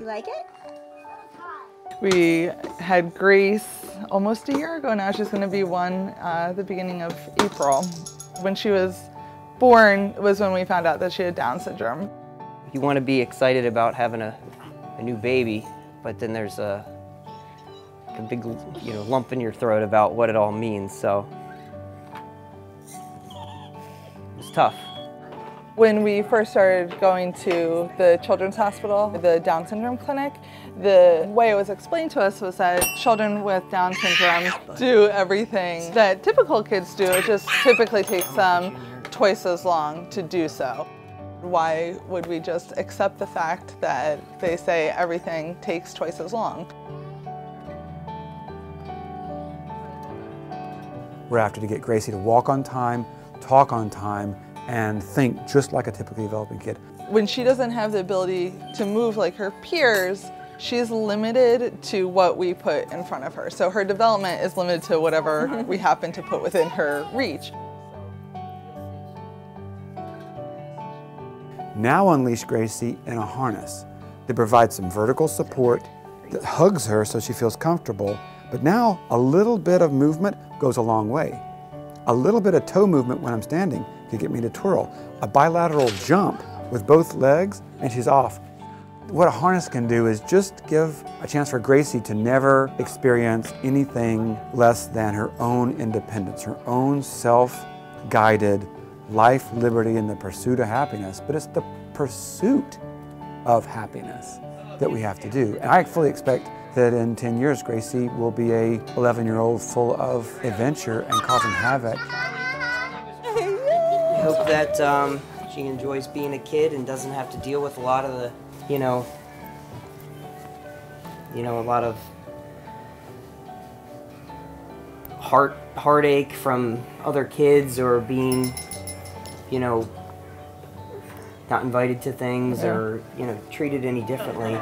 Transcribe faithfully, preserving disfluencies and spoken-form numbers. You like it? We had Grace almost a year ago now. She's going to be one uh, at the beginning of April. When she was born was when we found out that she had Down syndrome. You want to be excited about having a, a new baby, but then there's a, a big you know, lump in your throat about what it all means, so it's tough. When we first started going to the Children's Hospital, the Down syndrome clinic, the way it was explained to us was that children with Down syndrome do everything that typical kids do. It just typically takes them twice as long to do so. Why would we just accept the fact that they say everything takes twice as long? We're after to get Gracie to walk on time, talk on time, and think just like a typically developing kid. When she doesn't have the ability to move like her peers, she's limited to what we put in front of her. So her development is limited to whatever we happen to put within her reach. Now unleash Gracie in a harness that provides some vertical support that hugs her so she feels comfortable, but now a little bit of movement goes a long way. A little bit of toe movement when I'm standing could get me to twirl. A bilateral jump with both legs and she's off. What a harness can do is just give a chance for Gracie to never experience anything less than her own independence, her own self-guided life, liberty, and the pursuit of happiness. But it's the pursuit of happiness that we have to do. And I fully expect that in ten years, Gracie will be a eleven-year-old full of adventure and causing havoc. I hope that um, she enjoys being a kid and doesn't have to deal with a lot of the, you know, you know, a lot of heart heartache from other kids or being, you know, not invited to things or, you know, treated any differently.